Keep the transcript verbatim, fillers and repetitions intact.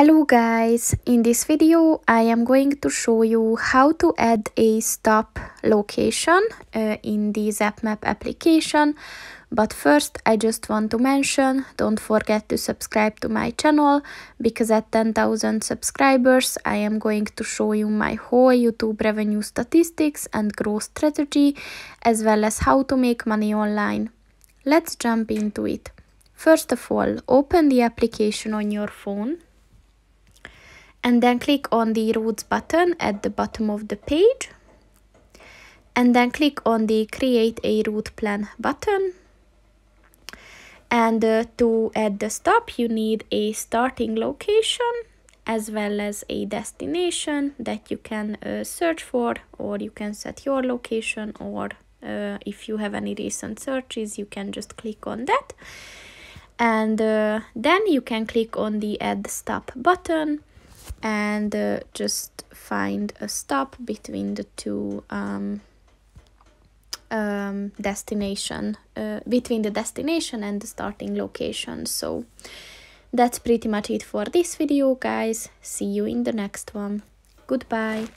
Hello guys, in this video I am going to show you how to add a stop location uh, in the Zap-Map application. But first I just want to mention, don't forget to subscribe to my channel, because at ten thousand subscribers I am going to show you my whole YouTube revenue statistics and growth strategy, as well as how to make money online. Let's jump into it. First of all, open the application on your phone. And then click on the routes button at the bottom of the page. And then click on the create a route plan button. And uh, to add the stop, you need a starting location as well as a destination that you can uh, search for, or you can set your location, or uh, if you have any recent searches, you can just click on that. And uh, then you can click on the add stop button. And uh, just find a stop between the two um, um, destination, uh, between the destination and the starting location. So that's pretty much it for this video, guys. See you in the next one. Goodbye.